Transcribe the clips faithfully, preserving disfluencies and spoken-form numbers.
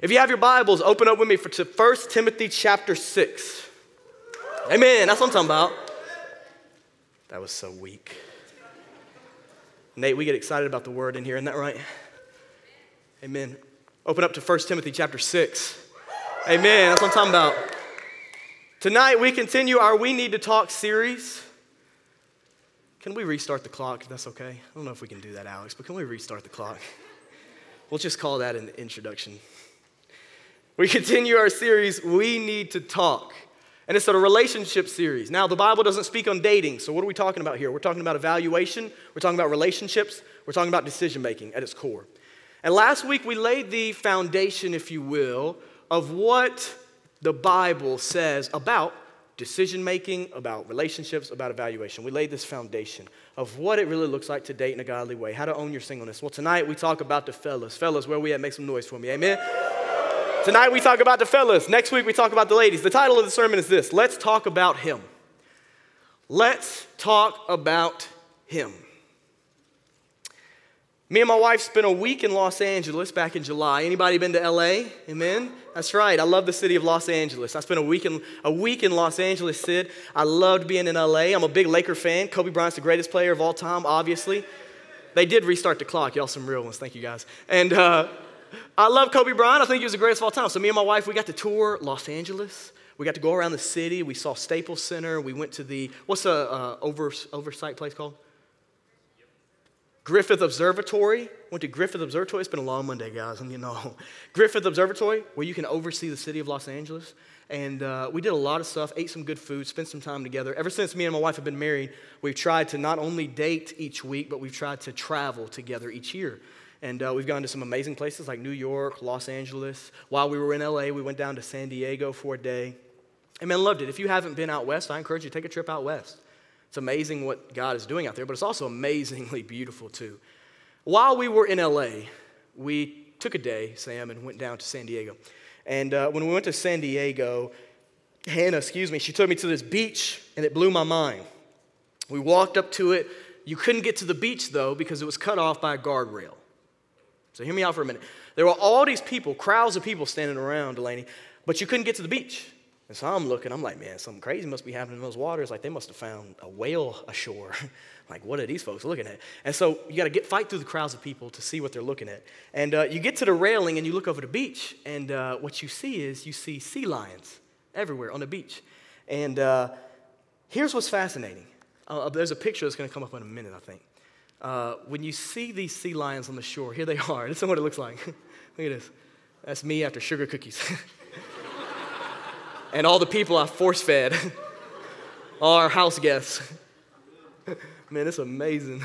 If you have your Bibles, open up with me for, to First Timothy chapter six. Amen, that's what I'm talking about. That was so weak. Nate, we get excited about the word in here, isn't that right? Amen. Open up to First Timothy chapter six. Amen, that's what I'm talking about. Tonight we continue our We Need to Talk series. Can we restart the clock? That's okay. I don't know if we can do that, Alex, but can we restart the clock? We'll just call that an introduction. We continue our series, We Need to Talk. And it's a relationship series. Now, the Bible doesn't speak on dating, so what are we talking about here? We're talking about evaluation. We're talking about relationships. We're talking about decision-making at its core. And last week, we laid the foundation, if you will, of what the Bible says about decision-making, about relationships, about evaluation. We laid this foundation of what it really looks like to date in a godly way, how to own your singleness. Well, tonight we talk about the fellas. Fellas, where we at? Make some noise for me, amen? Tonight we talk about the fellas. Next week we talk about the ladies. The title of the sermon is this: Let's Talk About Him. Let's talk about Him. Me and my wife spent a week in Los Angeles back in July. Anybody been to L A? Amen? That's right. I love the city of Los Angeles. I spent a week in, a week in Los Angeles, Sid. I loved being in L A. I'm a big Laker fan. Kobe Bryant's the greatest player of all time, obviously. They did restart the clock. Y'all some real ones. Thank you, guys. And uh, I love Kobe Bryant. I think he was the greatest of all time. So me and my wife, we got to tour Los Angeles. We got to go around the city. We saw Staples Center. We went to the, what's the uh, over, oversight place called? Griffith Observatory, went to Griffith Observatory. It's been a long Monday, guys, and you know. Griffith Observatory, where you can oversee the city of Los Angeles. And uh, we did a lot of stuff, ate some good food, spent some time together. Ever since me and my wife have been married, we've tried to not only date each week, but we've tried to travel together each year. And uh, we've gone to some amazing places like New York, Los Angeles. While we were in L A, we went down to San Diego for a day. And man, loved it. If you haven't been out west, I encourage you to take a trip out west. It's amazing what God is doing out there, but it's also amazingly beautiful too. While we were in L A, we took a day, Sam, and went down to San Diego. And uh, when we went to San Diego, Hannah, excuse me, she took me to this beach, and it blew my mind. We walked up to it. You couldn't get to the beach, though, because it was cut off by a guardrail. So hear me out for a minute. There were all these people, crowds of people standing around, Delaney, but you couldn't get to the beach. And so I'm looking, I'm like, man, something crazy must be happening in those waters. Like, they must have found a whale ashore. Like, what are these folks looking at? And so you got to get fight through the crowds of people to see what they're looking at. And uh, you get to the railing, and you look over the beach, and uh, what you see is you see sea lions everywhere on the beach. And uh, here's what's fascinating. Uh, there's a picture that's going to come up in a minute, I think. Uh, when you see these sea lions on the shore, here they are. This is what it looks like. Look at this. That's me after sugar cookies. And all the people I force-fed are house guests. Man, it's amazing.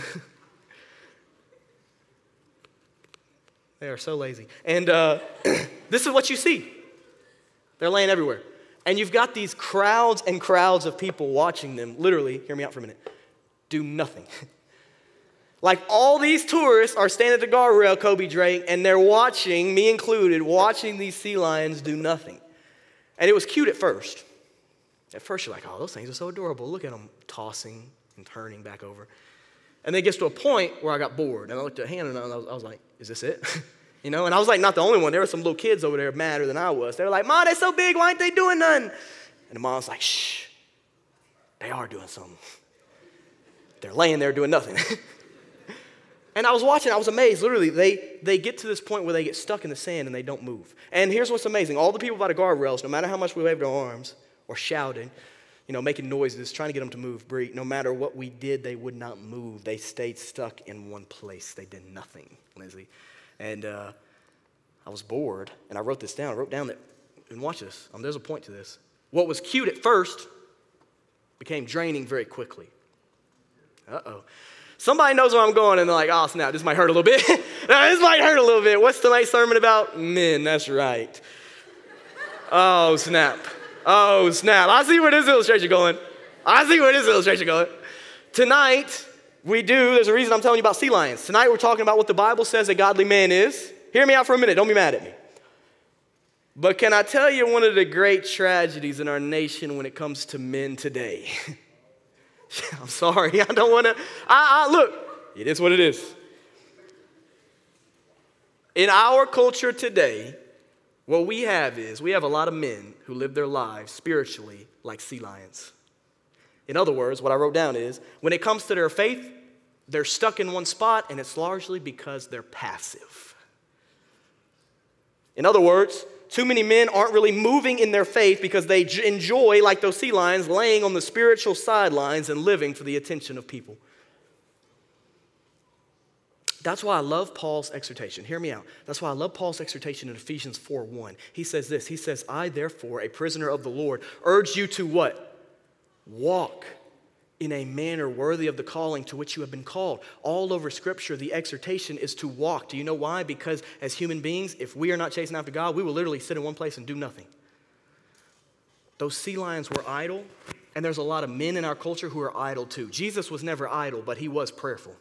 They are so lazy. And uh, this is what you see. They're laying everywhere. And you've got these crowds and crowds of people watching them, literally, hear me out for a minute, do nothing. Like, all these tourists are standing at the guardrail, Kobe Drake, and they're watching, me included, watching these sea lions do nothing. And it was cute at first. At first, you're like, oh, those things are so adorable. Look at them tossing and turning back over. And then it gets to a point where I got bored. And I looked at Hannah, and I was, I was like, is this it? You know? And I was like, not the only one. There were some little kids over there madder than I was. They were like, Mom, they're so big. Why ain't they doing nothing? And the mom was like, shh, they are doing something. They're laying there doing nothing. And I was watching, I was amazed, literally, they, they get to this point where they get stuck in the sand and they don't move. And here's what's amazing, all the people by the guardrails, no matter how much we waved our arms or shouted, you know, making noises, trying to get them to move, breathe, no matter what we did, they would not move. They stayed stuck in one place. They did nothing, Lindsay. And uh, I was bored, and I wrote this down. I wrote down that, and watch this, um, there's a point to this. What was cute at first became draining very quickly. Uh-oh. Somebody knows where I'm going, and they're like, oh, snap, this might hurt a little bit. This might hurt a little bit. What's tonight's sermon about? Men, that's right. Oh, snap. Oh, snap. I see where this illustration is going. I see where this illustration is going. Tonight, we do, there's a reason I'm telling you about sea lions. Tonight, we're talking about what the Bible says a godly man is. Hear me out for a minute. Don't be mad at me. But can I tell you one of the great tragedies in our nation when it comes to men today? I'm sorry, I don't want to, I, I, look, it is what it is. In our culture today, What we have is we have a lot of men who live their lives spiritually like sea lions. In other words, what I wrote down is when it comes to their faith, they're stuck in one spot, and it's largely because they're passive. In other words, too many men aren't really moving in their faith because they j- enjoy, like those sea lions, laying on the spiritual sidelines and living for the attention of people. That's why I love Paul's exhortation. Hear me out. That's why I love Paul's exhortation in Ephesians four one. He says this. He says, I, therefore, a prisoner of the Lord, urge you to what? Walk in a manner worthy of the calling to which you have been called. All over Scripture, the exhortation is to walk. Do you know why? Because as human beings, if we are not chasing after God, we will literally sit in one place and do nothing. Those sea lions were idle, and there's a lot of men in our culture who are idle too. Jesus was never idle, but he was prayerful.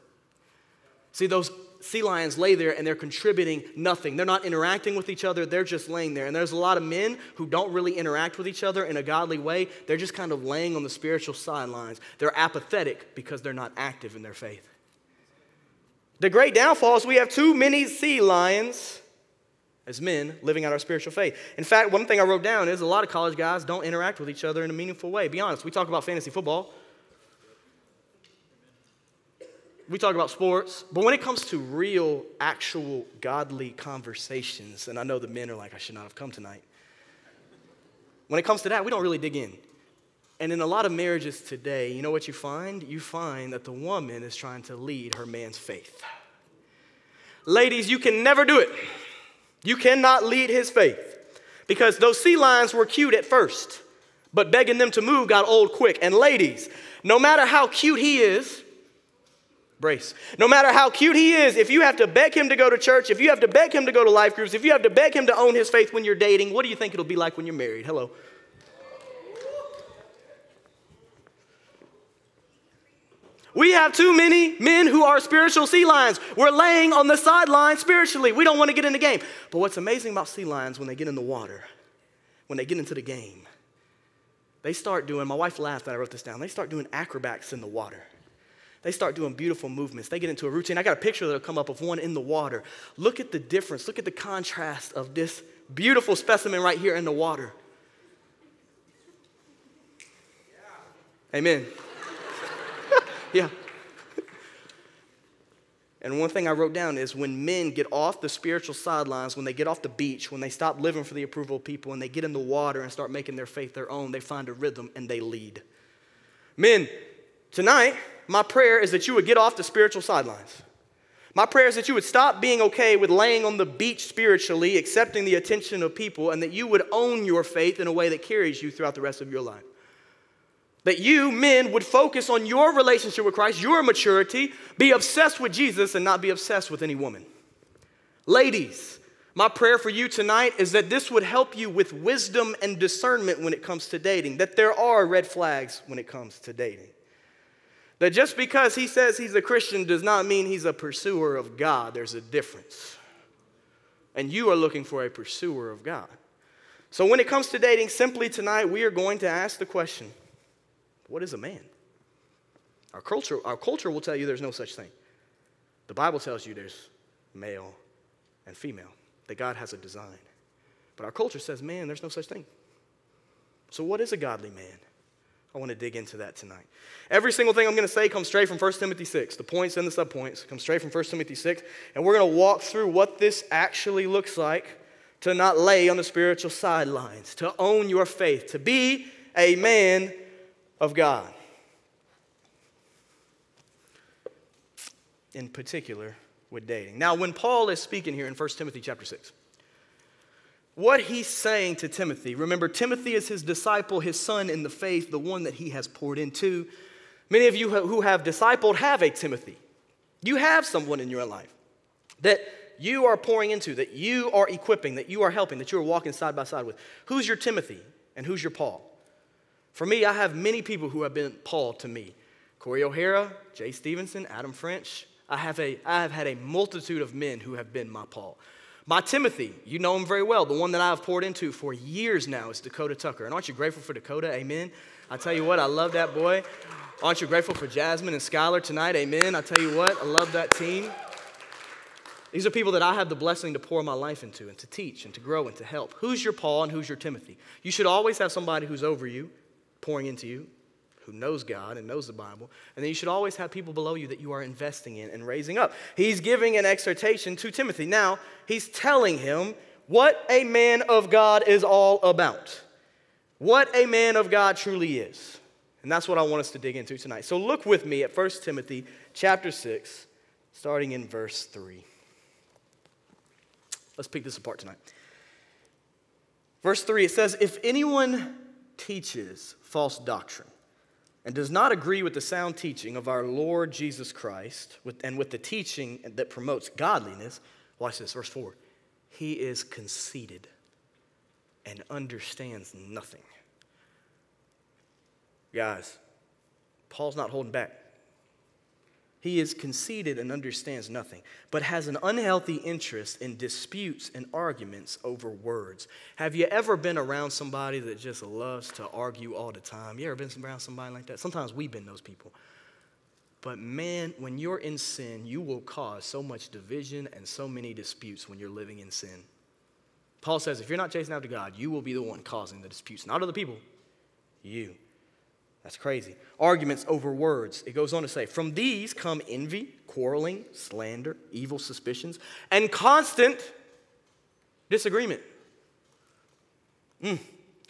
See, those sea lions lay there and they're contributing nothing. They're not interacting with each other. They're just laying there. And there's a lot of men who don't really interact with each other in a godly way. They're just kind of laying on the spiritual sidelines. They're apathetic because they're not active in their faith. The great downfall is we have too many sea lions as men living out our spiritual faith. In fact, one thing I wrote down is a lot of college guys don't interact with each other in a meaningful way. Be honest, we talk about fantasy football. We talk about sports, but when it comes to real, actual, godly conversations, and I know the men are like, I should not have come tonight. When it comes to that, we don't really dig in. And in a lot of marriages today, you know what you find? You find that the woman is trying to lead her man's faith. Ladies, you can never do it. You cannot lead his faith because those sea lions were cute at first, but begging them to move got old quick. And ladies, no matter how cute he is, Brace. No matter how cute he is, if you have to beg him to go to church, if you have to beg him to go to life groups, if you have to beg him to own his faith when you're dating, what do you think it'll be like when you're married? Hello. We have too many men who are spiritual sea lions. We're laying on the sidelines spiritually. We don't want to get in the game. But what's amazing about sea lions when they get in the water, when they get into the game, they start doing, my wife laughed when I wrote this down, they start doing acrobats in the water. They start doing beautiful movements. They get into a routine. I got a picture that'll come up of one in the water. Look at the difference. Look at the contrast of this beautiful specimen right here in the water. Yeah. Amen. Yeah. And one thing I wrote down is when men get off the spiritual sidelines, when they get off the beach, when they stop living for the approval of people, and they get in the water and start making their faith their own, they find a rhythm and they lead. Men, tonight, my prayer is that you would get off the spiritual sidelines. My prayer is that you would stop being okay with laying on the beach spiritually, accepting the attention of people, and that you would own your faith in a way that carries you throughout the rest of your life. That you, men, would focus on your relationship with Christ, your maturity, be obsessed with Jesus, and not be obsessed with any woman. Ladies, my prayer for you tonight is that this would help you with wisdom and discernment when it comes to dating, that there are red flags when it comes to dating. That just because he says he's a Christian does not mean he's a pursuer of God. There's a difference. And you are looking for a pursuer of God. So when it comes to dating, simply tonight we are going to ask the question, what is a man? Our culture, our culture will tell you there's no such thing. The Bible tells you there's male and female, that God has a design. But our culture says, man, there's no such thing. So what is a godly man? I want to dig into that tonight. Every single thing I'm going to say comes straight from First Timothy six. The points and the subpoints come straight from First Timothy six. And we're going to walk through what this actually looks like to not lay on the spiritual sidelines, to own your faith, to be a man of God. In particular, with dating. Now, when Paul is speaking here in First Timothy chapter six, what he's saying to Timothy, remember, Timothy is his disciple, his son in the faith, the one that he has poured into. Many of you who have discipled have a Timothy. You have someone in your life that you are pouring into, that you are equipping, that you are helping, that you are walking side by side with. Who's your Timothy and who's your Paul? For me, I have many people who have been Paul to me. Corey O'Hara, Jay Stevenson, Adam French. I have, a, I have had a multitude of men who have been my Paul. My Timothy, you know him very well, the one that I have poured into for years now is Dakota Tucker. And aren't you grateful for Dakota? Amen. I tell you what, I love that boy. Aren't you grateful for Jasmine and Skylar tonight? Amen. I tell you what, I love that team. These are people that I have the blessing to pour my life into and to teach and to grow and to help. Who's your Paul and who's your Timothy? You should always have somebody who's over you, pouring into you, who knows God and knows the Bible. And then you should always have people below you that you are investing in and raising up. He's giving an exhortation to Timothy. Now, he's telling him what a man of God is all about. What a man of God truly is. And that's what I want us to dig into tonight. So look with me at First Timothy chapter six, starting in verse three. Let's pick this apart tonight. Verse three, it says, if anyone teaches false doctrine and does not agree with the sound teaching of our Lord Jesus Christ and with the teaching that promotes godliness, watch this, verse four, he is conceited and understands nothing. Guys, Paul's not holding back. He is conceited and understands nothing, but has an unhealthy interest in disputes and arguments over words. Have you ever been around somebody that just loves to argue all the time? You ever been around somebody like that? Sometimes we've been those people. But man, when you're in sin, you will cause so much division and so many disputes when you're living in sin. Paul says, if you're not chasing after God, you will be the one causing the disputes, not other people, you. That's crazy. Arguments over words. It goes on to say, from these come envy, quarreling, slander, evil suspicions, and constant disagreement mm.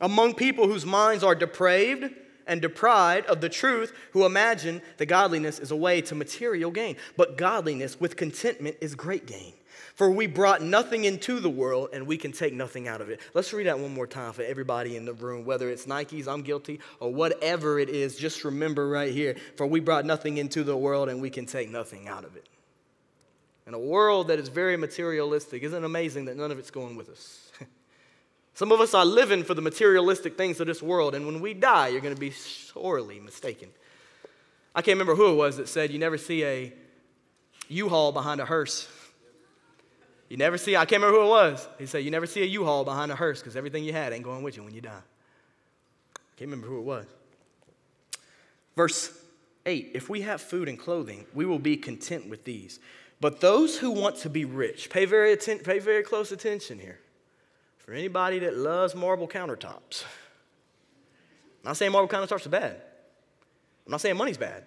among people whose minds are depraved and deprived of the truth, who imagine that godliness is a way to material gain. But godliness with contentment is great gain. For we brought nothing into the world, and we can take nothing out of it. Let's read that one more time for everybody in the room, whether it's Nikes, I'm guilty, or whatever it is. Just remember right here, for we brought nothing into the world, and we can take nothing out of it. In a world that is very materialistic, isn't it amazing that none of it's going with us? Some of us are living for the materialistic things of this world, and when we die, you're going to be sorely mistaken. I can't remember who it was that said, you never see a U-Haul behind a hearse. You never see, I can't remember who it was. He said, you never see a U-Haul behind a hearse because everything you had ain't going with you when you die. I can't remember who it was. Verse eight, if we have food and clothing, we will be content with these. But those who want to be rich, pay very, atten- pay very close attention here. For anybody that loves marble countertops. I'm not saying marble countertops are bad. I'm not saying money's bad.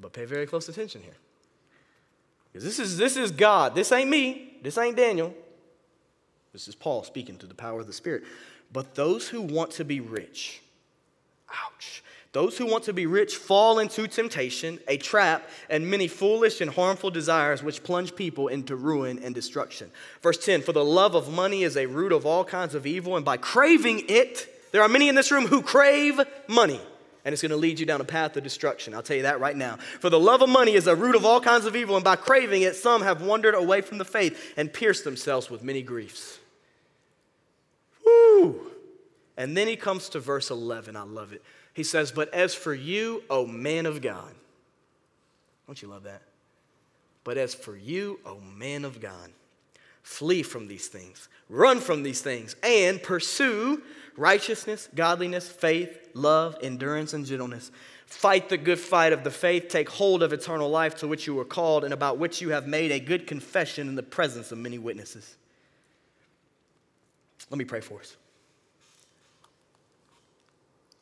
But pay very close attention here. Because this is, this is God. This ain't me. This ain't Daniel. This is Paul speaking to the power of the Spirit. But those who want to be rich, ouch. Those who want to be rich fall into temptation, a trap, and many foolish and harmful desires which plunge people into ruin and destruction. Verse ten, for the love of money is a root of all kinds of evil, and by craving it, there are many in this room who crave money. And it's going to lead you down a path of destruction. I'll tell you that right now. For the love of money is a root of all kinds of evil, and by craving it, some have wandered away from the faith and pierced themselves with many griefs. Woo! And then he comes to verse eleven. I love it. He says, but as for you, O man of God. Don't you love that? But as for you, O man of God, flee from these things, run from these things, and pursue righteousness, godliness, faith, love, endurance, and gentleness. Fight the good fight of the faith. Take hold of eternal life to which you were called and about which you have made a good confession in the presence of many witnesses. Let me pray for us.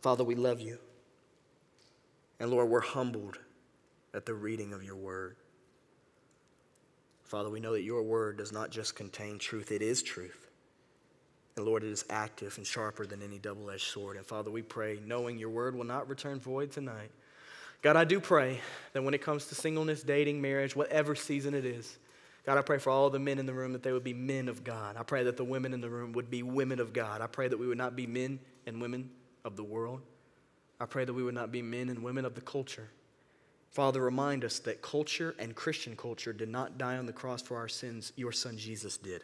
Father, we love you. And Lord, we're humbled at the reading of your word. Father, we know that your word does not just contain truth, it is truth. And Lord, it is active and sharper than any double-edged sword. And Father, we pray, knowing your word will not return void tonight. God, I do pray that when it comes to singleness, dating, marriage, whatever season it is, God, I pray for all the men in the room that they would be men of God. I pray that the women in the room would be women of God. I pray that we would not be men and women of the world. I pray that we would not be men and women of the culture. Father, remind us that culture and Christian culture did not die on the cross for our sins. Your son Jesus did.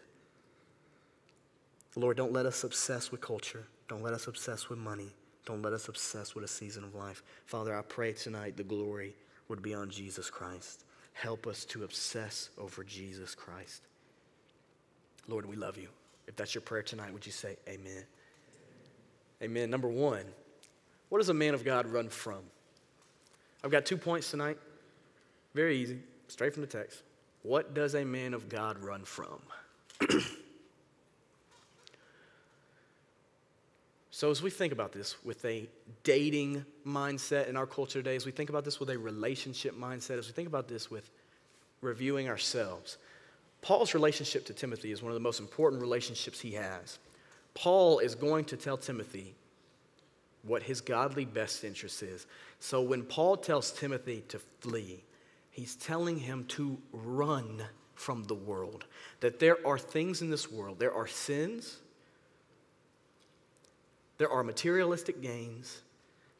Lord, don't let us obsess with culture. Don't let us obsess with money. Don't let us obsess with a season of life. Father, I pray tonight the glory would be on Jesus Christ. Help us to obsess over Jesus Christ. Lord, we love you. If that's your prayer tonight, would you say amen? Amen. Number one, what does a man of God run from? I've got two points tonight. Very easy, straight from the text. What does a man of God run from? So as we think about this with a dating mindset in our culture today, as we think about this with a relationship mindset, as we think about this with reviewing ourselves, Paul's relationship to Timothy is one of the most important relationships he has. Paul is going to tell Timothy what his godly best interest is. So when Paul tells Timothy to flee, he's telling him to run from the world. That there are things in this world, there are sins, there are materialistic gains,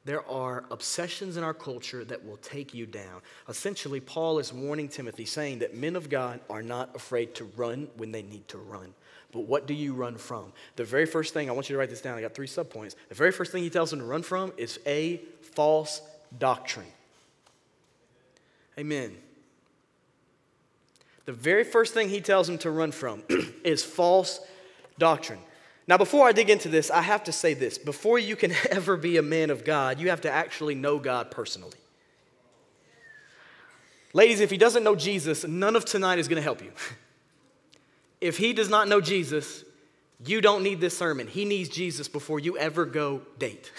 there are obsessions in our culture that will take you down. Essentially, Paul is warning Timothy, saying that men of God are not afraid to run when they need to run. But what do you run from? The very first thing, I want you to write this down. I got three subpoints. The very first thing he tells them to run from is a false doctrine. Amen. The very first thing he tells them to run from is false doctrine. Now, before I dig into this, I have to say this. Before you can ever be a man of God, you have to actually know God personally. Ladies, if he doesn't know Jesus, none of tonight is going to help you. If he does not know Jesus, you don't need this sermon. He needs Jesus before you ever go date.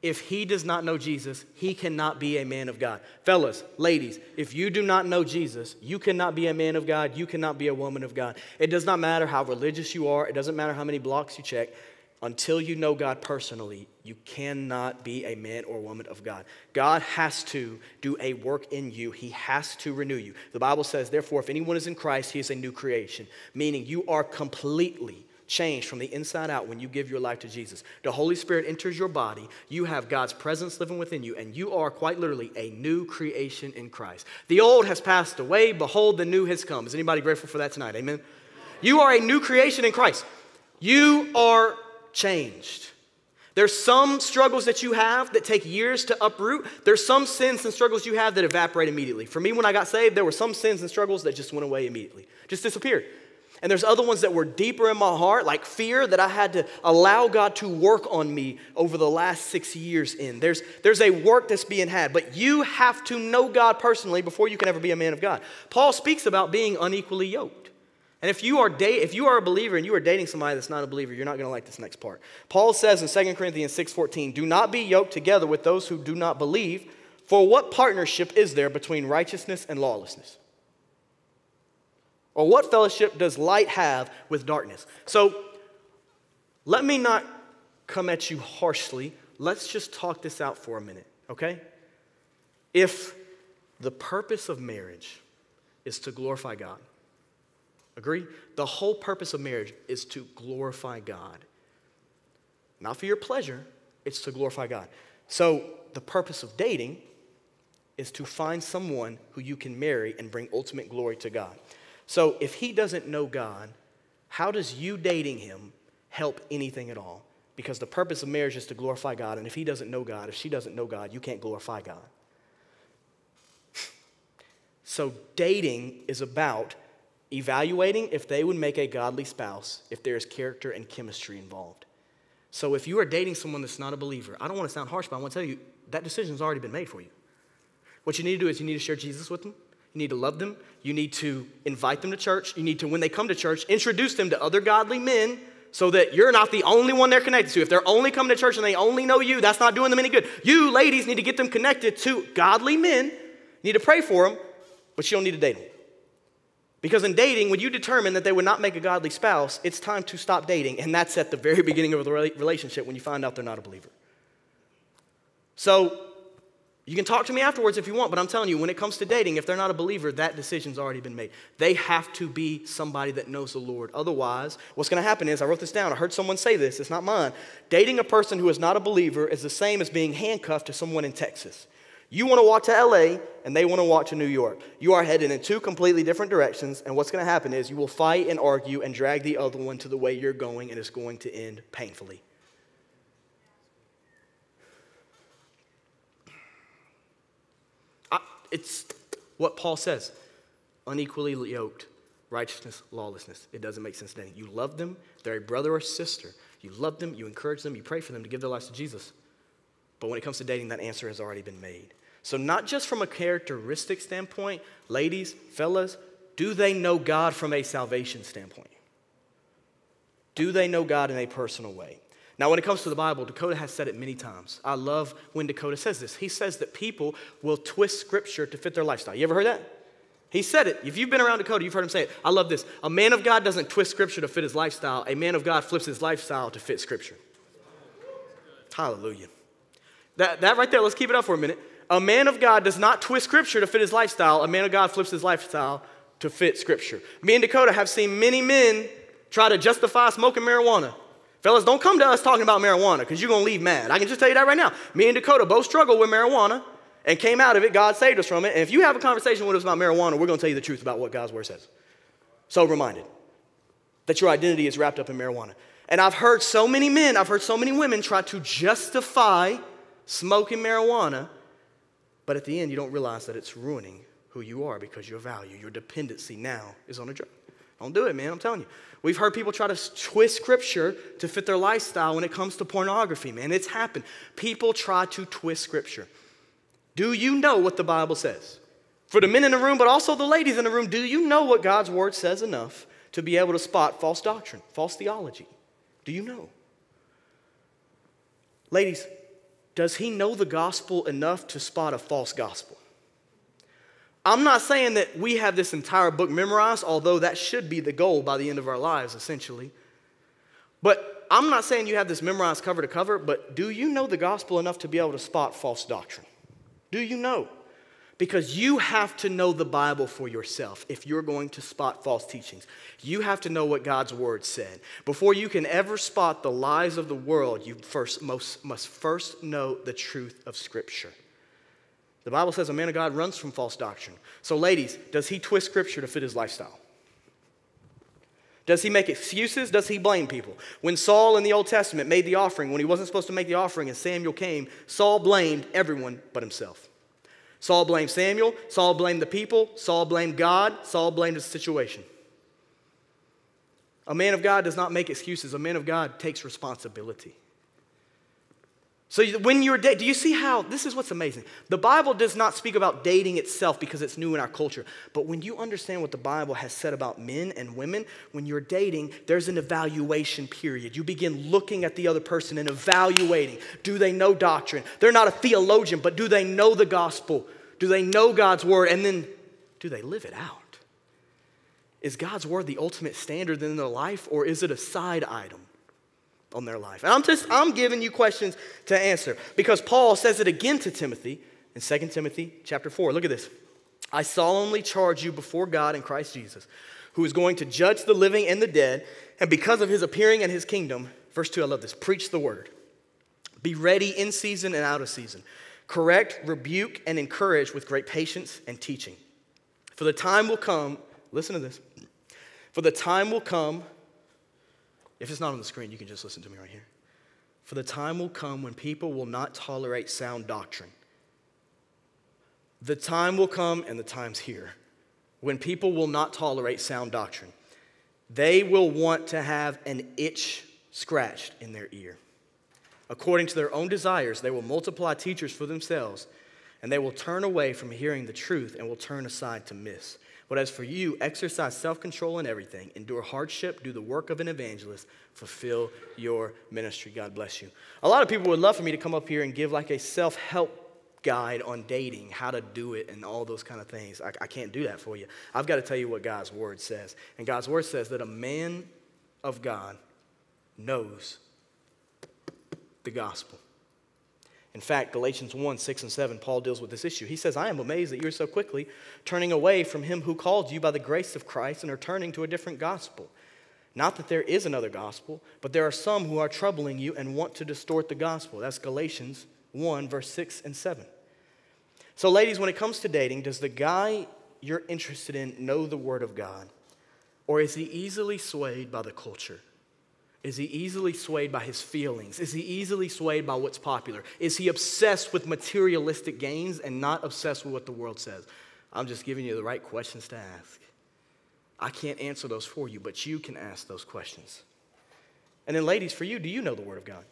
If he does not know Jesus, he cannot be a man of God. Fellas, ladies, if you do not know Jesus, you cannot be a man of God. You cannot be a woman of God. It does not matter how religious you are. It doesn't matter how many blocks you check. Until you know God personally, you cannot be a man or woman of God. God has to do a work in you. He has to renew you. The Bible says, therefore, if anyone is in Christ, he is a new creation, meaning you are completely changed from the inside out when you give your life to Jesus. The Holy Spirit enters your body. You have God's presence living within you, and you are quite literally a new creation in Christ. The old has passed away. Behold, the new has come. Is anybody grateful for that tonight? Amen? You are a new creation in Christ. You are changed. There's some struggles that you have that take years to uproot. There's some sins and struggles you have that evaporate immediately. For me, when I got saved, there were some sins and struggles that just went away immediately, just disappeared. And there's other ones that were deeper in my heart, like fear, that I had to allow God to work on me over the last six years in. There's, there's a work that's being had, but you have to know God personally before you can ever be a man of God. Paul speaks about being unequally yoked. And if you are da- if you are a believer and you are dating somebody that's not a believer, you're not going to like this next part. Paul says in Second Corinthians six fourteen, do not be yoked together with those who do not believe, for what partnership is there between righteousness and lawlessness? Or what fellowship does light have with darkness? So let me not come at you harshly. Let's just talk this out for a minute, okay? If the purpose of marriage is to glorify God, agree? The whole purpose of marriage is to glorify God. Not for your pleasure, it's to glorify God. So the purpose of dating is to find someone who you can marry and bring ultimate glory to God. So if he doesn't know God, how does you dating him help anything at all? Because the purpose of marriage is to glorify God, and if he doesn't know God, if she doesn't know God, you can't glorify God. So dating is about evaluating if they would make a godly spouse if there is character and chemistry involved. So if you are dating someone that's not a believer, I don't want to sound harsh, but I want to tell you that decision's already been made for you. What you need to do is you need to share Jesus with them. You need to love them. You need to invite them to church. You need to, when they come to church, introduce them to other godly men so that you're not the only one they're connected to. If they're only coming to church and they only know you, that's not doing them any good. You, ladies, need to get them connected to godly men. You need to pray for them, but you don't need to date them. Because in dating, when you determine that they would not make a godly spouse, it's time to stop dating, and that's at the very beginning of the relationship when you find out they're not a believer. So you can talk to me afterwards if you want, but I'm telling you, when it comes to dating, if they're not a believer, that decision's already been made. They have to be somebody that knows the Lord. Otherwise, what's going to happen is, I wrote this down. I heard someone say this. It's not mine. Dating a person who is not a believer is the same as being handcuffed to someone in Texas. You want to walk to L A, and they want to walk to New York. You are headed in two completely different directions, and what's going to happen is you will fight and argue and drag the other one to the way you're going, and it's going to end painfully. It's what Paul says, unequally yoked, righteousness, lawlessness. It doesn't make sense to anything. You love them. They're a brother or sister. You love them. You encourage them. You pray for them to give their lives to Jesus. But when it comes to dating, that answer has already been made. So not just from a characteristic standpoint, ladies, fellas, do they know God from a salvation standpoint? Do they know God in a personal way? Now, when it comes to the Bible, Dakota has said it many times. I love when Dakota says this. He says that people will twist Scripture to fit their lifestyle. You ever heard that? He said it. If you've been around Dakota, you've heard him say it. I love this. A man of God doesn't twist Scripture to fit his lifestyle. A man of God flips his lifestyle to fit Scripture. Hallelujah. That, that right there, let's keep it up for a minute. A man of God does not twist Scripture to fit his lifestyle. A man of God flips his lifestyle to fit Scripture. Me and Dakota have seen many men try to justify smoking marijuana. Fellas, don't come to us talking about marijuana because you're going to leave mad. I can just tell you that right now. Me and Dakota both struggled with marijuana and came out of it. God saved us from it. And if you have a conversation with us about marijuana, we're going to tell you the truth about what God's Word says. Sober-minded, that your identity is wrapped up in marijuana. And I've heard so many men, I've heard so many women try to justify smoking marijuana, but at the end, you don't realize that it's ruining who you are because your value, your dependency now is on a drug. Don't do it, man. I'm telling you. We've heard people try to twist Scripture to fit their lifestyle when it comes to pornography, man. It's happened. People try to twist Scripture. Do you know what the Bible says? For the men in the room, but also the ladies in the room, do you know what God's Word says enough to be able to spot false doctrine, false theology? Do you know? Ladies, does he know the gospel enough to spot a false gospel? I'm not saying that we have this entire book memorized, although that should be the goal by the end of our lives, essentially. But I'm not saying you have this memorized cover to cover, but do you know the gospel enough to be able to spot false doctrine? Do you know? Because you have to know the Bible for yourself if you're going to spot false teachings. You have to know what God's Word said. Before you can ever spot the lies of the world, you first most, must first know the truth of Scripture. The Bible says a man of God runs from false doctrine. So ladies, does he twist Scripture to fit his lifestyle? Does he make excuses? Does he blame people? When Saul in the Old Testament made the offering, when he wasn't supposed to make the offering and Samuel came, Saul blamed everyone but himself. Saul blamed Samuel. Saul blamed the people. Saul blamed God. Saul blamed his situation. A man of God does not make excuses. A man of God takes responsibility. So when you're dating, do you see how, this is what's amazing. The Bible does not speak about dating itself because it's new in our culture. But when you understand what the Bible has said about men and women, when you're dating, there's an evaluation period. You begin looking at the other person and evaluating. Do they know doctrine? They're not a theologian, but do they know the gospel? Do they know God's Word? And then do they live it out? Is God's Word the ultimate standard in their life, or is it a side item on their life? And I'm just, I'm giving you questions to answer because Paul says it again to Timothy in Second Timothy chapter four. Look at this. I solemnly charge you before God and Christ Jesus, who is going to judge the living and the dead, and because of his appearing and his kingdom, verse two, I love this, preach the word. Be ready in season and out of season. Correct, rebuke, and encourage with great patience and teaching. For the time will come, listen to this, for the time will come. If it's not on the screen, you can just listen to me right here. For the time will come when people will not tolerate sound doctrine. The time will come, and the time's here, when people will not tolerate sound doctrine. They will want to have an itch scratched in their ear. According to their own desires, they will multiply teachers for themselves, and they will turn away from hearing the truth and will turn aside to myths. But as for you, exercise self-control in everything, endure hardship, do the work of an evangelist, fulfill your ministry. God bless you. A lot of people would love for me to come up here and give like a self-help guide on dating, how to do it, and all those kind of things. I, I can't do that for you. I've got to tell you what God's Word says. And God's Word says that a man of God knows the gospel. In fact, Galatians one, six, and seven, Paul deals with this issue. He says, I am amazed that you are so quickly turning away from him who called you by the grace of Christ and are turning to a different gospel. Not that there is another gospel, but there are some who are troubling you and want to distort the gospel. That's Galatians one, verse six and seven. So ladies, when it comes to dating, does the guy you're interested in know the Word of God? Or is he easily swayed by the culture? Is he easily swayed by his feelings? Is he easily swayed by what's popular? Is he obsessed with materialistic gains and not obsessed with what the world says? I'm just giving you the right questions to ask. I can't answer those for you, but you can ask those questions. And then ladies, for you, do you know the Word of God?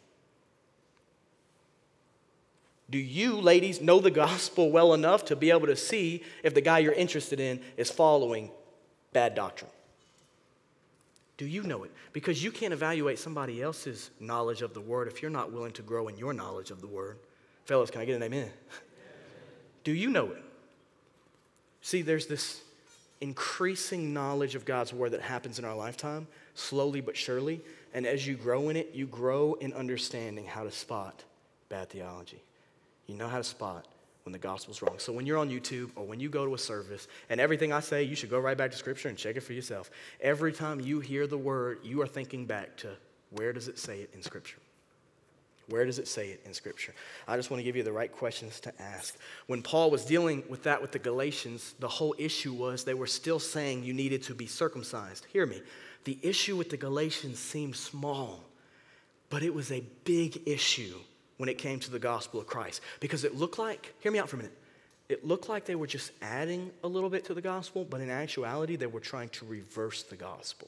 Do you, ladies, know the gospel well enough to be able to see if the guy you're interested in is following bad doctrine. Do you know it? Because you can't evaluate somebody else's knowledge of the word if you're not willing to grow in your knowledge of the word. Fellas, can I get an amen? Do you know it? See, there's this increasing knowledge of God's word that happens in our lifetime, slowly but surely, and as you grow in it, you grow in understanding how to spot bad theology. You know how to spot when the gospel's wrong. So when you're on YouTube or when you go to a service, and everything I say, you should go right back to Scripture and check it for yourself. Every time you hear the word, you are thinking back to, where does it say it in Scripture? Where does it say it in Scripture? I just want to give you the right questions to ask. When Paul was dealing with that with the Galatians, the whole issue was they were still saying you needed to be circumcised. Hear me. The issue with the Galatians seemed small, but it was a big issue when it came to the gospel of Christ. Because it looked like, hear me out for a minute, it looked like they were just adding a little bit to the gospel, but in actuality, they were trying to reverse the gospel,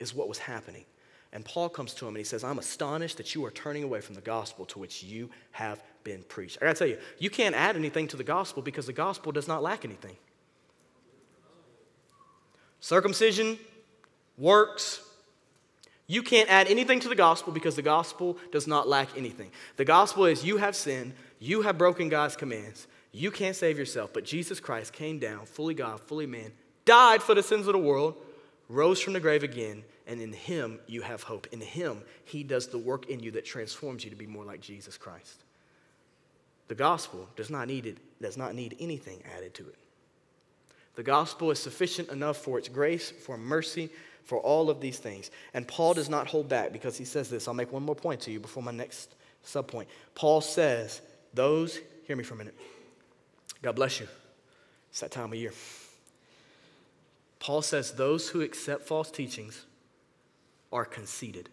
is what was happening. And Paul comes to him and he says, I'm astonished that you are turning away from the gospel to which you have been preached. I gotta tell you, you can't add anything to the gospel because the gospel does not lack anything. Circumcision, works. You can't add anything to the gospel because the gospel does not lack anything. The gospel is you have sinned, you have broken God's commands, you can't save yourself, but Jesus Christ came down, fully God, fully man, died for the sins of the world, rose from the grave again, and in him you have hope. In him, he does the work in you that transforms you to be more like Jesus Christ. The gospel does not need it, does not need anything added to it. The gospel is sufficient enough for its grace, for mercy, for all of these things. And Paul does not hold back because he says this. I'll make one more point to you before my next subpoint. Paul says, those, hear me for a minute. God bless you. It's that time of year. Paul says those who accept false teachings are conceited.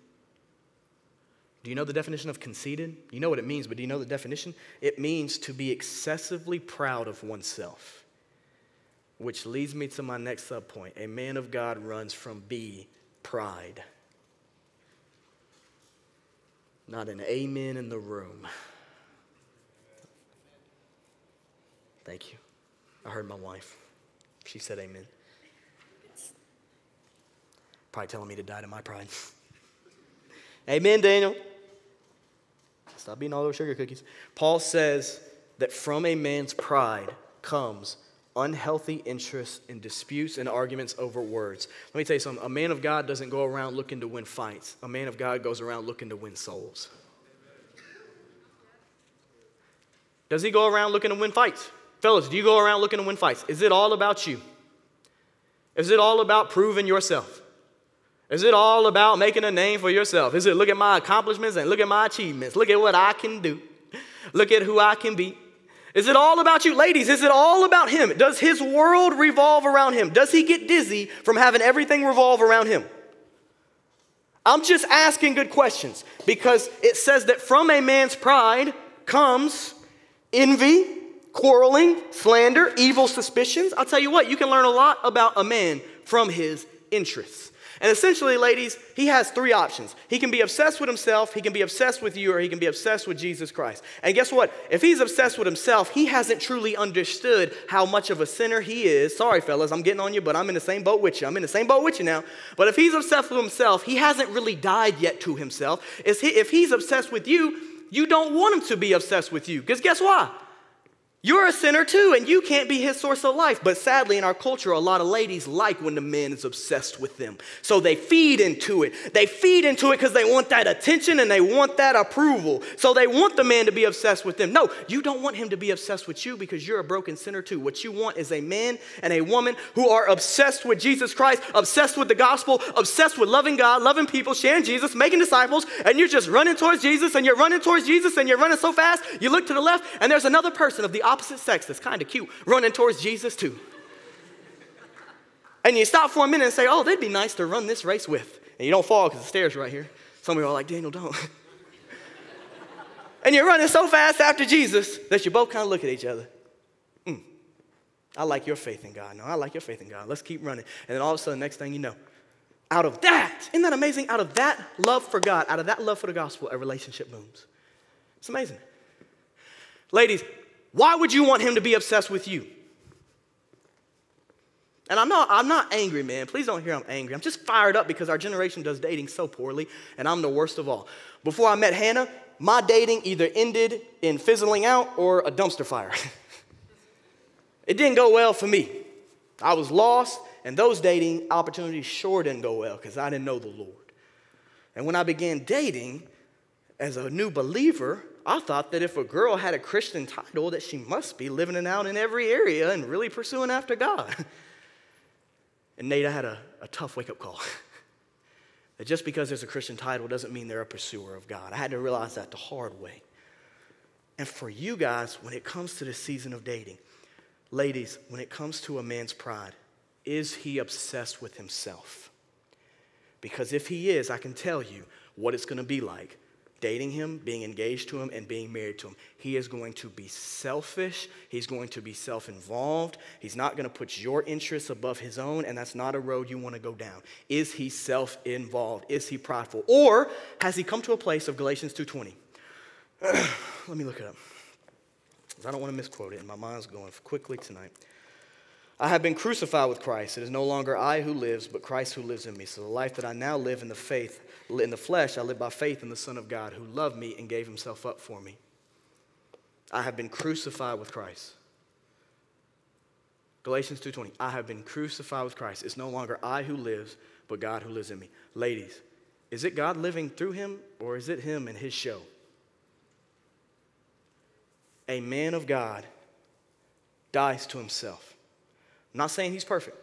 Do you know the definition of conceited? You know what it means, but do you know the definition? It means to be excessively proud of oneself, which leads me to my next subpoint. A man of God runs from B, pride. Not an amen in the room. Thank you. I heard my wife. She said amen. Probably telling me to die to my pride. Amen, Daniel. Stop eating all those sugar cookies. Paul says that from a man's pride comes unhealthy interests in disputes and arguments over words. Let me tell you something. A man of God doesn't go around looking to win fights. A man of God goes around looking to win souls. Does he go around looking to win fights? Fellas, do you go around looking to win fights? Is it all about you? Is it all about proving yourself? Is it all about making a name for yourself? Is it look at my accomplishments and look at my achievements? Look at what I can do. Look at who I can be. Is it all about you? Ladies, is it all about him? Does his world revolve around him? Does he get dizzy from having everything revolve around him? I'm just asking good questions because it says that from a man's pride comes envy, quarreling, slander, evil suspicions. I'll tell you what, you can learn a lot about a man from his interests. And essentially, ladies, he has three options. He can be obsessed with himself, he can be obsessed with you, or he can be obsessed with Jesus Christ. And guess what? If he's obsessed with himself, he hasn't truly understood how much of a sinner he is. Sorry, fellas, I'm getting on you, but I'm in the same boat with you. I'm in the same boat with you now. But if he's obsessed with himself, he hasn't really died yet to himself. If he's obsessed with you, you don't want him to be obsessed with you. Because guess why? You're a sinner too, and you can't be his source of life. But sadly, in our culture, a lot of ladies like when the man is obsessed with them. So they feed into it. They feed into it because they want that attention and they want that approval. So they want the man to be obsessed with them. No, you don't want him to be obsessed with you because you're a broken sinner too. What you want is a man and a woman who are obsessed with Jesus Christ, obsessed with the gospel, obsessed with loving God, loving people, sharing Jesus, making disciples, and you're just running towards Jesus, and you're running towards Jesus, and you're running so fast, you look to the left, and there's another person of the opposite opposite sex that's kind of cute, running towards Jesus too. And you stop for a minute and say, oh, they'd be nice to run this race with. And you don't fall because the stairs are right here. Some of you are like, Daniel, don't. And you're running so fast after Jesus that you both kind of look at each other. Mm. I like your faith in God. No, I like your faith in God. Let's keep running. And then all of a sudden, next thing you know, out of that, isn't that amazing? Out of that love for God, out of that love for the gospel, a relationship blooms. It's amazing. Ladies, why would you want him to be obsessed with you? And I'm not, I'm not angry, man. Please don't hear I'm angry. I'm just fired up because our generation does dating so poorly, and I'm the worst of all. Before I met Hannah, my dating either ended in fizzling out or a dumpster fire. It didn't go well for me. I was lost, and those dating opportunities sure didn't go well because I didn't know the Lord. And when I began dating as a new believer, I thought that if a girl had a Christian title, that she must be living it out in every area and really pursuing after God. And Nate, I had a, a tough wake-up call. That just because there's a Christian title doesn't mean they're a pursuer of God. I had to realize that the hard way. And for you guys, when it comes to this season of dating, ladies, when it comes to a man's pride, is he obsessed with himself? Because if he is, I can tell you what it's going to be like. Dating him, being engaged to him, and being married to him. He is going to be selfish. He's going to be self-involved. He's not going to put your interests above his own, and that's not a road you want to go down. Is he self-involved? Is he prideful? Or has he come to a place of Galatians two twenty? Let me look it up, because I don't want to misquote it, and my mind's going quickly tonight. I have been crucified with Christ. It is no longer I who lives, but Christ who lives in me. So the life that I now live in the faith, in the flesh, I live by faith in the Son of God who loved me and gave himself up for me. I have been crucified with Christ. Galatians two twenty, I have been crucified with Christ. It's no longer I who lives, but God who lives in me. Ladies, is it God living through him, or is it him and his show? A man of God dies to himself. I'm not saying he's perfect,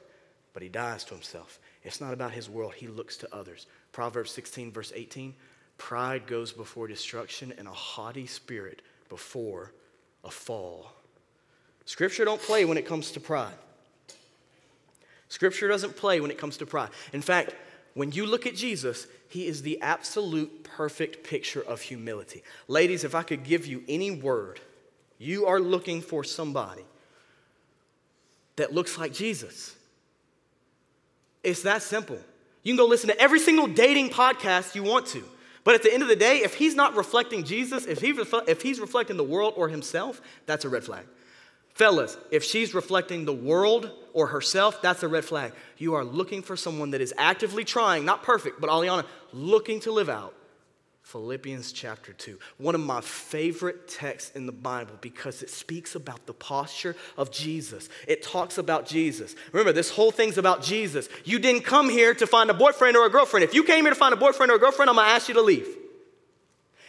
but he dies to himself. It's not about his world. He looks to others. Proverbs sixteen, verse eighteen, pride goes before destruction and a haughty spirit before a fall. Scripture don't play when it comes to pride. Scripture doesn't play when it comes to pride. In fact, when you look at Jesus, he is the absolute perfect picture of humility. Ladies, if I could give you any word, you are looking for somebody that looks like Jesus. It's that simple. You can go listen to every single dating podcast you want to, but at the end of the day, if he's not reflecting Jesus, if, he refl- if he's reflecting the world or himself, that's a red flag. Fellas, if she's reflecting the world or herself, that's a red flag. You are looking for someone that is actively trying, not perfect, but Aliana, looking to live out Philippians chapter two, one of my favorite texts in the Bible because it speaks about the posture of Jesus. It talks about Jesus. Remember, this whole thing's about Jesus. You didn't come here to find a boyfriend or a girlfriend. If you came here to find a boyfriend or a girlfriend, I'm going to ask you to leave.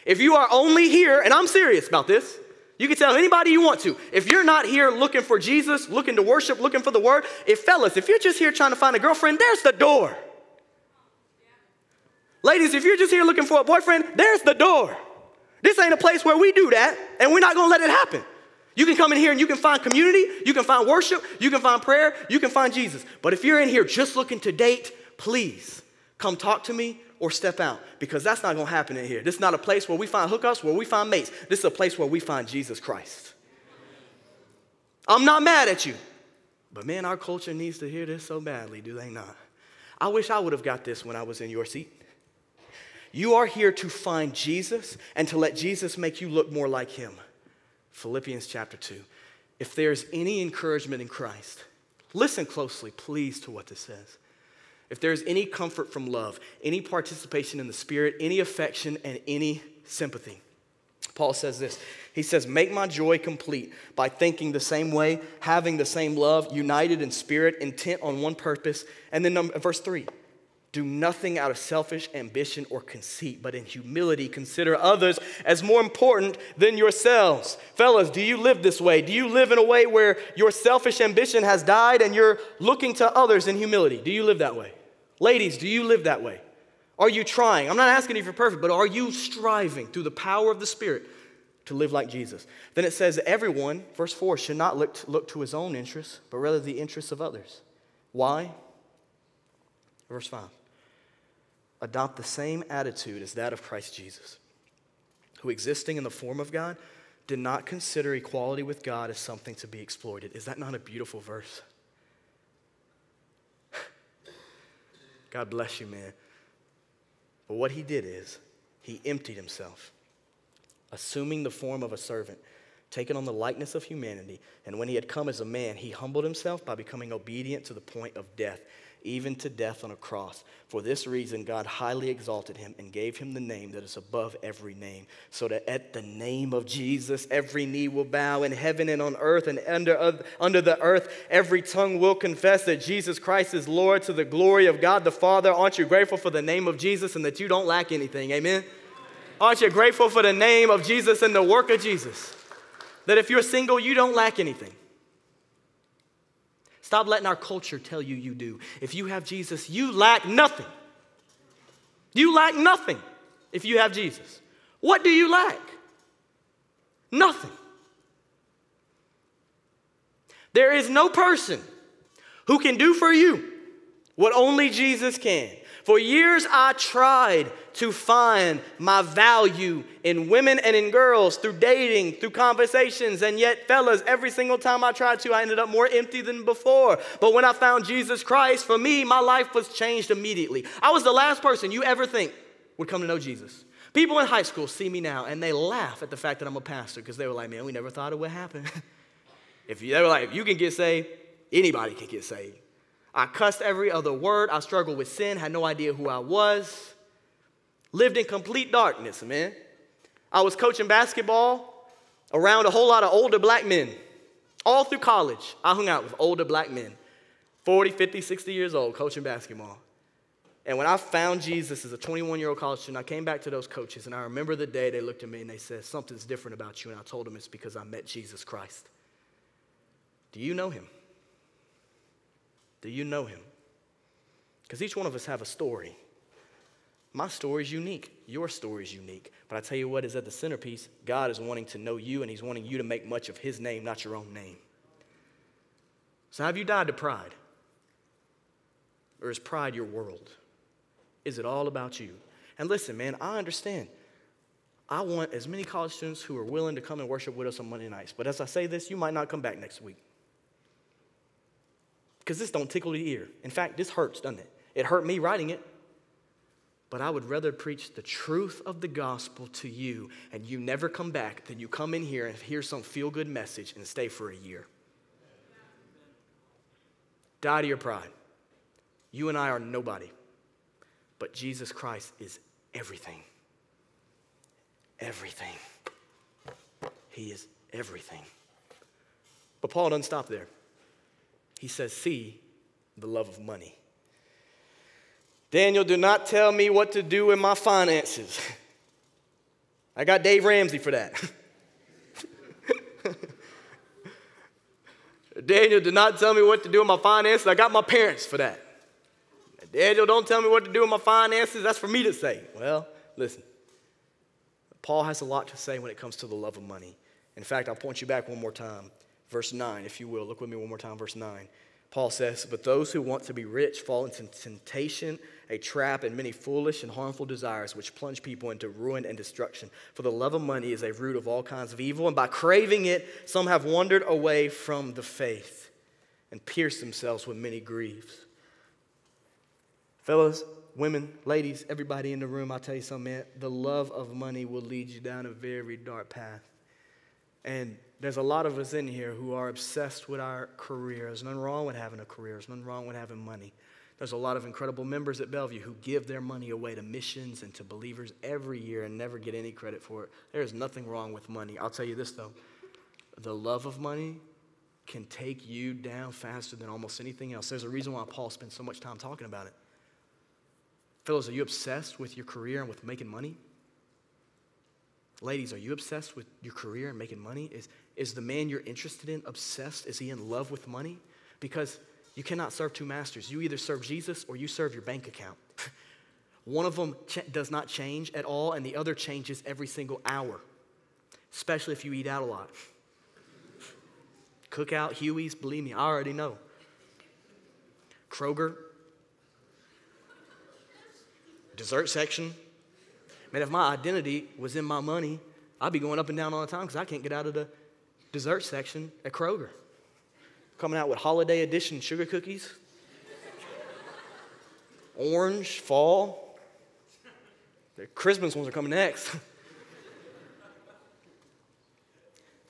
If you are only here, and I'm serious about this, you can tell anybody you want to. If you're not here looking for Jesus, looking to worship, looking for the word, if fellas, if you're just here trying to find a girlfriend, there's the door. Ladies, if you're just here looking for a boyfriend, there's the door. This ain't a place where we do that, and we're not going to let it happen. You can come in here and you can find community, you can find worship, you can find prayer, you can find Jesus. But if you're in here just looking to date, please come talk to me or step out, because that's not going to happen in here. This is not a place where we find hookups, where we find mates. This is a place where we find Jesus Christ. I'm not mad at you, but man, our culture needs to hear this so badly, do they not? I wish I would have got this when I was in your seat. You are here to find Jesus and to let Jesus make you look more like him. Philippians chapter two. If there's any encouragement in Christ, listen closely, please, to what this says. If there's any comfort from love, any participation in the Spirit, any affection, and any sympathy. Paul says this. He says, make my joy complete by thinking the same way, having the same love, united in spirit, intent on one purpose. And then number, verse three. Do nothing out of selfish ambition or conceit, but in humility consider others as more important than yourselves. Fellas, do you live this way? Do you live in a way where your selfish ambition has died and you're looking to others in humility? Do you live that way? Ladies, do you live that way? Are you trying? I'm not asking if you're perfect, but are you striving through the power of the Spirit to live like Jesus? Then it says everyone, verse four, should not look to, look to his own interests, but rather the interests of others. Why? Verse five. Adopt the same attitude as that of Christ Jesus, who existing in the form of God, did not consider equality with God as something to be exploited. Is that not a beautiful verse? God bless you, man. But what he did is he emptied himself, assuming the form of a servant, taken on the likeness of humanity, and when he had come as a man, he humbled himself by becoming obedient to the point of death, even to death on a cross. For this reason, God highly exalted him and gave him the name that is above every name, so that at the name of Jesus, every knee will bow in heaven and on earth and under, uh, under the earth. Every tongue will confess that Jesus Christ is Lord to the glory of God the Father. Aren't you grateful for the name of Jesus and that you don't lack anything? Amen? Aren't you grateful for the name of Jesus and the work of Jesus? That if you're single, you don't lack anything. Stop letting our culture tell you you do. If you have Jesus, you lack nothing. You lack nothing if you have Jesus. What do you lack? Nothing. There is no person who can do for you what only Jesus can. For years, I tried to find my value in women and in girls through dating, through conversations, and yet, fellas, every single time I tried to, I ended up more empty than before. But when I found Jesus Christ, for me, my life was changed immediately. I was the last person you ever think would come to know Jesus. People in high school see me now, and they laugh at the fact that I'm a pastor because they were like, man, we never thought it would happen. If you, they were like, if you can get saved, anybody can get saved. I cussed every other word. I struggled with sin, had no idea who I was. Lived in complete darkness, man. I was coaching basketball around a whole lot of older black men. All through college, I hung out with older black men, forty, fifty, sixty years old, coaching basketball. And when I found Jesus as a twenty-one-year-old college student, I came back to those coaches, and I remember the day they looked at me and they said, something's different about you. And I told them it's because I met Jesus Christ. Do you know him? Do you know him? Because each one of us have a story. My story is unique. Your story is unique. But I tell you what is at the centerpiece. God is wanting to know you, and he's wanting you to make much of his name, not your own name. So have you died to pride? Or is pride your world? Is it all about you? And listen, man, I understand. I want as many college students who are willing to come and worship with us on Monday nights. But as I say this, you might not come back next week. Because this don't tickle the ear. In fact, this hurts, doesn't it? It hurt me writing it. But I would rather preach the truth of the gospel to you and you never come back than you come in here and hear some feel-good message and stay for a year. Die to your pride. You and I are nobody. But Jesus Christ is everything. Everything. He is everything. But Paul doesn't stop there. He says, see the love of money. Daniel, do not tell me what to do in my finances. I got Dave Ramsey for that. Daniel, do not tell me what to do in my finances. I got my parents for that. Daniel, don't tell me what to do in my finances. That's for me to say. Well, listen. Paul has a lot to say when it comes to the love of money. In fact, I'll point you back one more time. Verse nine, if you will. Look with me one more time, verse nine. Paul says, but those who want to be rich fall into temptation, a trap, and many foolish and harmful desires, which plunge people into ruin and destruction. For the love of money is a root of all kinds of evil, and by craving it, some have wandered away from the faith and pierced themselves with many griefs. Fellas, women, ladies, everybody in the room, I'll tell you something, man. The love of money will lead you down a very dark path. And there's a lot of us in here who are obsessed with our career. There's nothing wrong with having a career. There's nothing wrong with having money. There's a lot of incredible members at Bellevue who give their money away to missions and to believers every year and never get any credit for it. There is nothing wrong with money. I'll tell you this, though. The love of money can take you down faster than almost anything else. There's a reason why Paul spends so much time talking about it. Fellas, are you obsessed with your career and with making money? Ladies, are you obsessed with your career and making money? Is, is the man you're interested in obsessed? Is he in love with money? Because you cannot serve two masters. You either serve Jesus or you serve your bank account. One of them ch- does not change at all, and the other changes every single hour, especially if you eat out a lot. Cookout, Huey's, believe me, I already know. Kroger, dessert section. Man, if my identity was in my money, I'd be going up and down all the time because I can't get out of the dessert section at Kroger. Coming out with holiday edition sugar cookies. Orange, fall. The Christmas ones are coming next.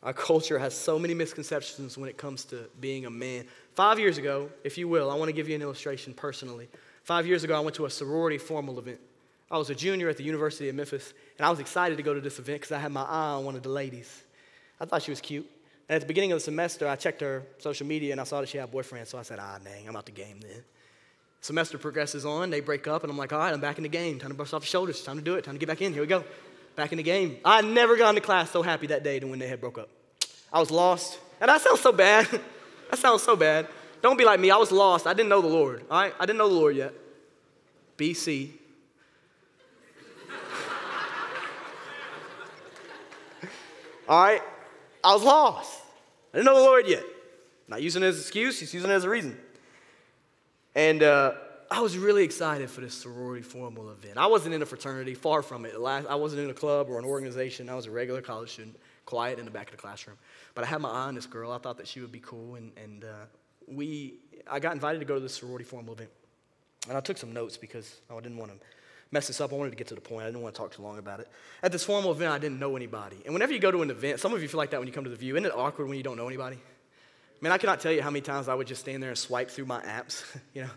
Our culture has so many misconceptions when it comes to being a man. Five years ago, if you will, I want to give you an illustration personally. Five years ago, I went to a sorority formal event. I was a junior at the University of Memphis, and I was excited to go to this event because I had my eye on one of the ladies. I thought she was cute. And at the beginning of the semester, I checked her social media, and I saw that she had a boyfriend, so I said, ah, dang, I'm out the game then. Semester progresses on, they break up, and I'm like, all right, I'm back in the game. Time to brush off the shoulders. Time to do it. Time to get back in. Here we go. Back in the game. I had never gone to class so happy that day than when they had broke up. I was lost. And that sounds so bad. That sounds so bad. Don't be like me. I was lost. I didn't know the Lord, all right? I didn't know the Lord yet. B C All right? I was lost. I didn't know the Lord yet. Not using it as an excuse. He's using it as a reason. And uh, I was really excited for this sorority formal event. I wasn't in a fraternity, far from it. I wasn't in a club or an organization. I was a regular college student, quiet in the back of the classroom. But I had my eye on this girl. I thought that she would be cool. And, and uh, we, I got invited to go to this sorority formal event. And I took some notes because I didn't want to mess this up. I wanted to get to the point. I didn't want to talk too long about it. At this formal event, I didn't know anybody. And whenever you go to an event, some of you feel like that when you come to the View. Isn't it awkward when you don't know anybody? Man, I cannot tell you how many times I would just stand there and swipe through my apps, you know,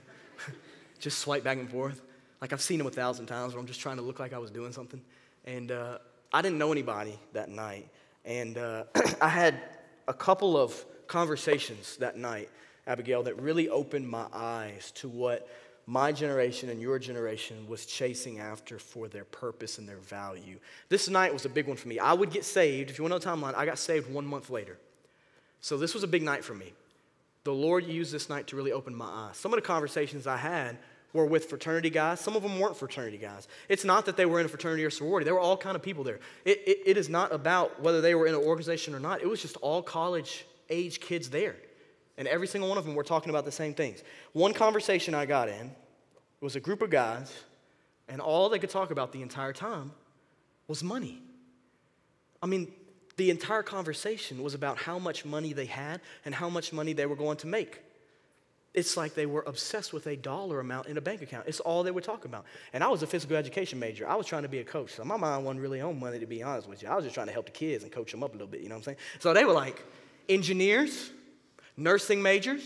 just swipe back and forth. Like, I've seen them a thousand times, but I'm just trying to look like I was doing something. And uh, I didn't know anybody that night. And uh, I had a couple of conversations that night, Abigail, that really opened my eyes to what my generation and your generation was chasing after for their purpose and their value. This night was a big one for me. I would get saved. If you want to know the timeline, I got saved one month later. So this was a big night for me. The Lord used this night to really open my eyes. Some of the conversations I had were with fraternity guys. Some of them weren't fraternity guys. It's not that they were in a fraternity or sorority. There were all kind of people there. It, it, it is not about whether they were in an organization or not. It was just all college-age kids there. And every single one of them were talking about the same things. One conversation I got in was a group of guys, and all they could talk about the entire time was money. I mean, the entire conversation was about how much money they had and how much money they were going to make. It's like they were obsessed with a dollar amount in a bank account. It's all they would talk about. And I was a physical education major. I was trying to be a coach. So my mind wasn't really on money, to be honest with you. I was just trying to help the kids and coach them up a little bit, you know what I'm saying? So they were like, engineers, nursing majors,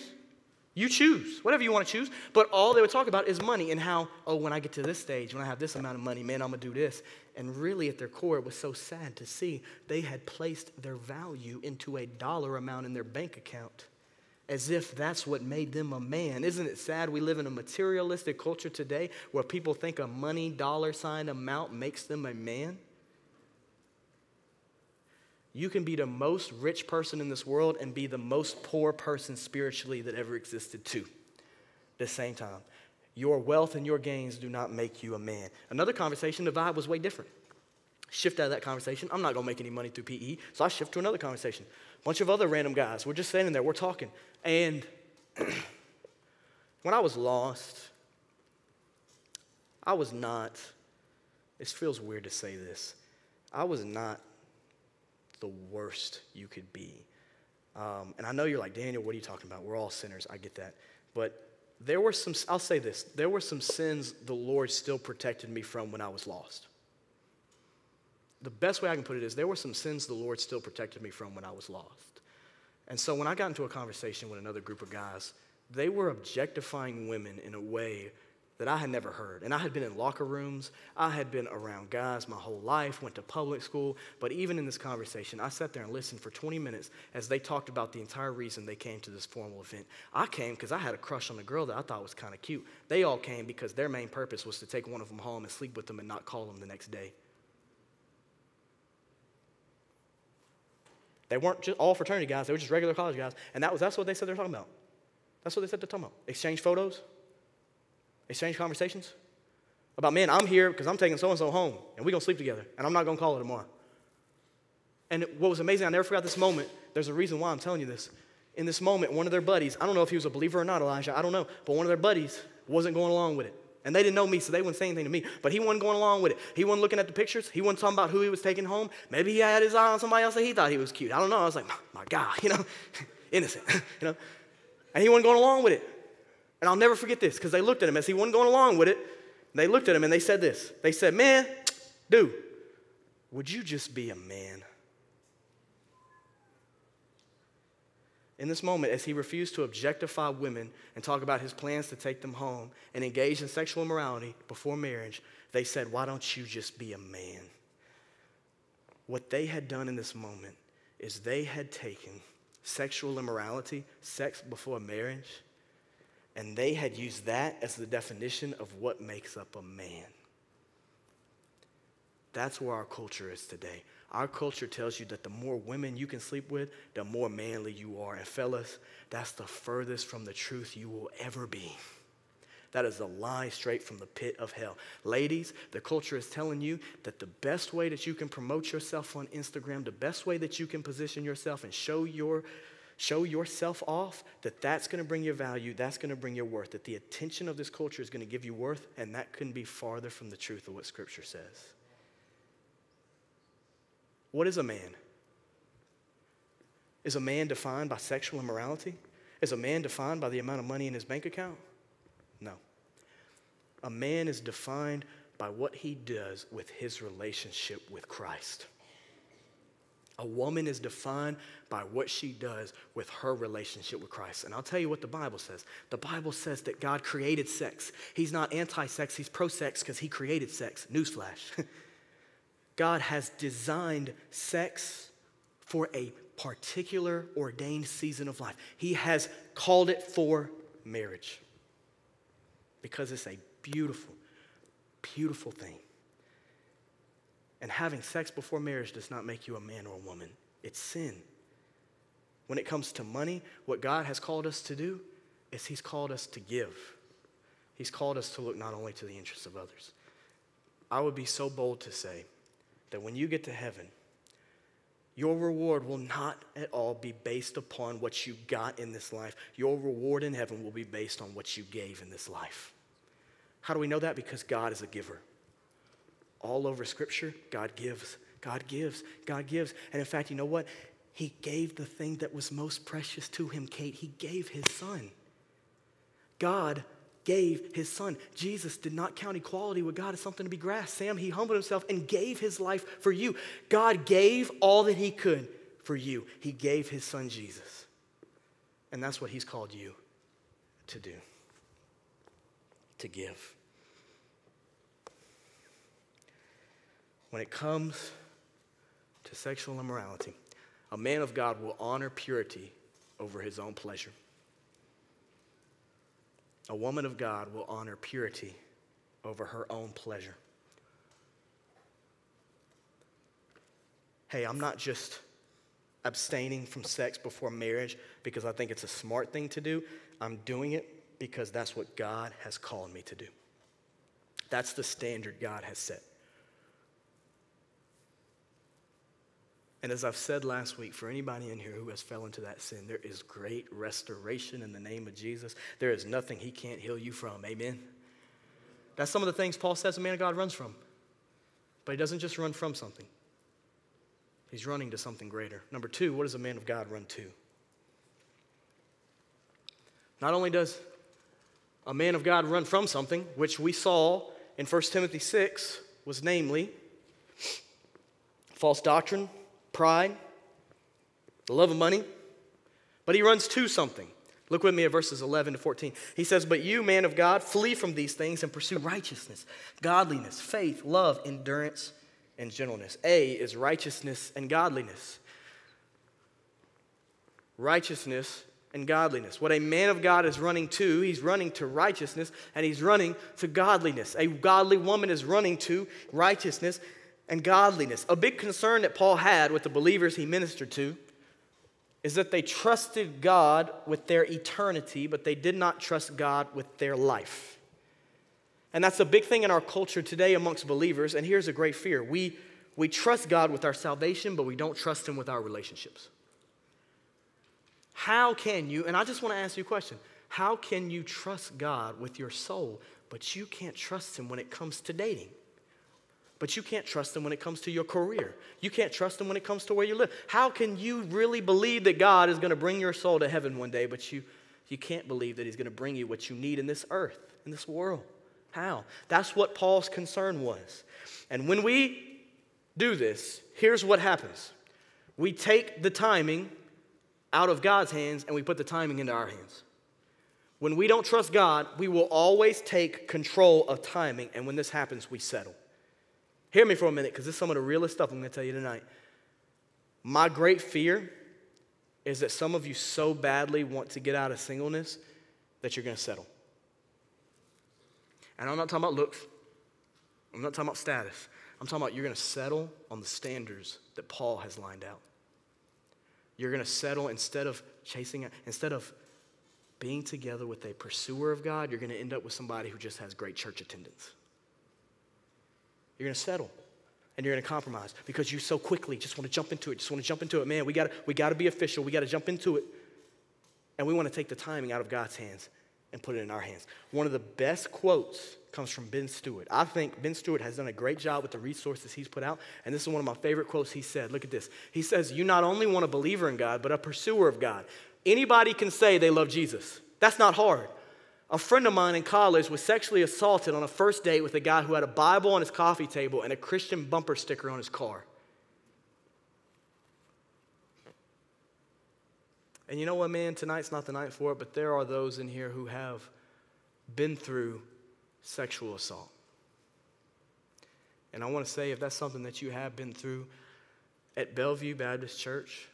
you choose, whatever you want to choose. But all they would talk about is money and how, oh, when I get to this stage, when I have this amount of money, man, I'm going to do this. And really at their core, it was so sad to see they had placed their value into a dollar amount in their bank account, as if that's what made them a man. Isn't it sad we live in a materialistic culture today where people think a money dollar sign amount makes them a man? You can be the most rich person in this world and be the most poor person spiritually that ever existed too. At the same time, your wealth and your gains do not make you a man. Another conversation, the vibe was way different. Shift out of that conversation. I'm not going to make any money through P E, so I shift to another conversation. Bunch of other random guys. We're just standing there. We're talking. And when I was lost, I was not, this feels weird to say this, I was not the worst you could be. Um, and I know you're like, Daniel, what are you talking about? We're all sinners. I get that. But there were some, I'll say this, there were some sins the Lord still protected me from when I was lost. The best way I can put it is there were some sins the Lord still protected me from when I was lost. And so when I got into a conversation with another group of guys, they were objectifying women in a way that I had never heard. And I had been in locker rooms. I had been around guys my whole life, went to public school. But even in this conversation, I sat there and listened for twenty minutes as they talked about the entire reason they came to this formal event. I came because I had a crush on a girl that I thought was kind of cute. They all came because their main purpose was to take one of them home and sleep with them and not call them the next day. They weren't just all fraternity guys. They were just regular college guys. And that was, that's what they said they were talking about. That's what they said they're talking about. Exchange photos. Exchange conversations. About, man, I'm here because I'm taking so-and-so home. And we're going to sleep together. And I'm not going to call her tomorrow. And what was amazing, I never forgot this moment. There's a reason why I'm telling you this. In this moment, one of their buddies, I don't know if he was a believer or not, Elijah, I don't know. But one of their buddies wasn't going along with it. And they didn't know me, so they wouldn't say anything to me. But he wasn't going along with it. He wasn't looking at the pictures. He wasn't talking about who he was taking home. Maybe he had his eye on somebody else that he thought he was cute. I don't know. I was like, my God, you know, innocent, you know. And he wasn't going along with it. And I'll never forget this because they looked at him as he wasn't going along with it. They looked at him and they said this. They said, man, dude, would you just be a man? in this moment as he refused to objectify women and talk about his plans to take them home and engage in sexual immorality before marriage, they said, "Why don't you just be a man?" What they had done in this moment is they had taken sexual immorality, sex before marriage, and they had used that as the definition of what makes up a man. That's where our culture is today. Our culture tells you that the more women you can sleep with, the more manly you are. And fellas, that's the furthest from the truth you will ever be. That is a lie straight from the pit of hell. Ladies, the culture is telling you that the best way that you can promote yourself on Instagram, the best way that you can position yourself and show your Show yourself off, that that's going to bring your value, that's going to bring your worth, that the attention of this culture is going to give you worth, and that couldn't be farther from the truth of what Scripture says. What is a man? Is a man defined by sexual immorality? Is a man defined by the amount of money in his bank account? No. A man is defined by what he does with his relationship with Christ. A woman is defined by what she does with her relationship with Christ. And I'll tell you what the Bible says. The Bible says that God created sex. He's not anti-sex, he's pro-sex because he created sex. Newsflash. God has designed sex for a particular ordained season of life. He has called it for marriage because it's a beautiful, beautiful thing. And having sex before marriage does not make you a man or a woman. It's sin. When it comes to money, what God has called us to do is he's called us to give. He's called us to look not only to the interests of others. I would be so bold to say that when you get to heaven, your reward will not at all be based upon what you got in this life. Your reward in heaven will be based on what you gave in this life. How do we know that? Because God is a giver. All over Scripture, God gives, God gives, God gives. And in fact, you know what? He gave the thing that was most precious to him, Kate. He gave his son. God gave his son. Jesus did not count equality with God as something to be grasped. Sam, he humbled himself and gave his life for you. God gave all that he could for you. He gave his son, Jesus. And that's what he's called you to do, to give. When it comes to sexual immorality, a man of God will honor purity over his own pleasure. A woman of God will honor purity over her own pleasure. Hey, I'm not just abstaining from sex before marriage because I think it's a smart thing to do. I'm doing it because that's what God has called me to do. That's the standard God has set. And as I've said last week, for anybody in here who has fallen into that sin, there is great restoration in the name of Jesus. There is nothing he can't heal you from. Amen? That's some of the things Paul says a man of God runs from. But he doesn't just run from something. He's running to something greater. Number two, what does a man of God run to? Not only does a man of God run from something, which we saw in First Timothy six, was namely false doctrine, pride, the love of money, but he runs to something. Look with me at verses eleven to fourteen. He says, "But you, man of God, flee from these things and pursue righteousness, godliness, faith, love, endurance, and gentleness." A is righteousness and godliness. Righteousness and godliness. What a man of God is running to, he's running to righteousness, and he's running to godliness. A godly woman is running to righteousness and godliness. A big concern that Paul had with the believers he ministered to is that they trusted God with their eternity, but they did not trust God with their life. And that's a big thing in our culture today amongst believers, and here's a great fear. We, we trust God with our salvation, but we don't trust him with our relationships. How can you, and I just want to ask you a question, how can you trust God with your soul, but you can't trust him when it comes to dating? But you can't trust him when it comes to your career. You can't trust him when it comes to where you live. How can you really believe that God is going to bring your soul to heaven one day, but you, you can't believe that he's going to bring you what you need in this earth, in this world? How? That's what Paul's concern was. And when we do this, here's what happens. We take the timing out of God's hands and we put the timing into our hands. When we don't trust God, we will always take control of timing, and when this happens, we settle. Hear me for a minute, because this is some of the realest stuff I'm going to tell you tonight. My great fear is that some of you so badly want to get out of singleness that you're going to settle. And I'm not talking about looks. I'm not talking about status. I'm talking about you're going to settle on the standards that Paul has lined out. You're going to settle instead of chasing, instead of being together with a pursuer of God, you're going to end up with somebody who just has great church attendance. You're going to settle, and you're going to compromise because you so quickly just want to jump into it, just want to jump into it. Man, we got we got to be official. We got to jump into it, and we want to take the timing out of God's hands and put it in our hands. One of the best quotes comes from Ben Stewart. I think Ben Stewart has done a great job with the resources he's put out, and this is one of my favorite quotes he said. Look at this. He says, "You not only want a believer in God, but a pursuer of God." Anybody can say they love Jesus. That's not hard. A friend of mine in college was sexually assaulted on a first date with a guy who had a Bible on his coffee table and a Christian bumper sticker on his car. And you know what, man? Tonight's not the night for it, but there are those in here who have been through sexual assault. And I want to say, if that's something that you have been through, at Bellevue Baptist Church,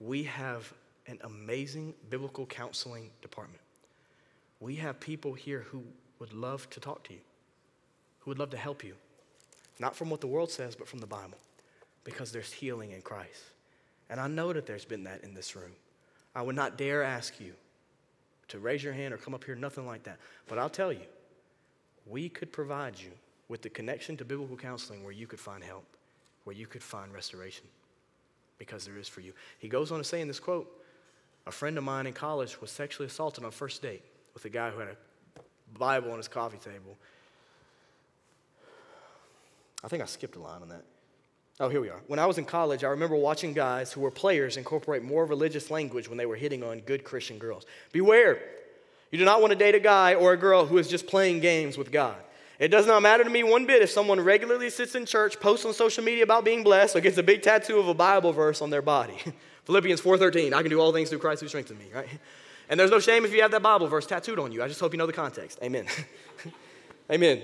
we have an amazing biblical counseling department. We have people here who would love to talk to you, who would love to help you, not from what the world says, but from the Bible, because there's healing in Christ. And I know that there's been that in this room. I would not dare ask you to raise your hand or come up here, nothing like that. But I'll tell you, we could provide you with the connection to biblical counseling where you could find help, where you could find restoration, because there is for you. He goes on to say in this quote, a friend of mine in college was sexually assaulted on a first date with a guy who had a Bible on his coffee table. I think I skipped a line on that. Oh, here we are. When I was in college, I remember watching guys who were players incorporate more religious language when they were hitting on good Christian girls. Beware. You do not want to date a guy or a girl who is just playing games with God. It does not matter to me one bit if someone regularly sits in church, posts on social media about being blessed, or gets a big tattoo of a Bible verse on their body. Philippians four thirteen, I can do all things through Christ who strengthens me, right? And there's no shame if you have that Bible verse tattooed on you. I just hope you know the context. Amen. Amen.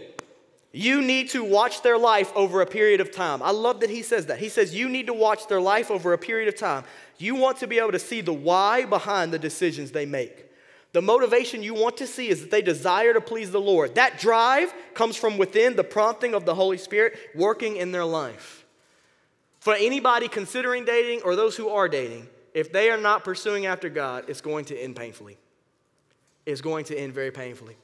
You need to watch their life over a period of time. I love that he says that. He says you need to watch their life over a period of time. You want to be able to see the why behind the decisions they make. The motivation you want to see is that they desire to please the Lord. That drive comes from within, the prompting of the Holy Spirit working in their life. For anybody considering dating or those who are dating, if they are not pursuing after God, it's going to end painfully. It's going to end very painfully.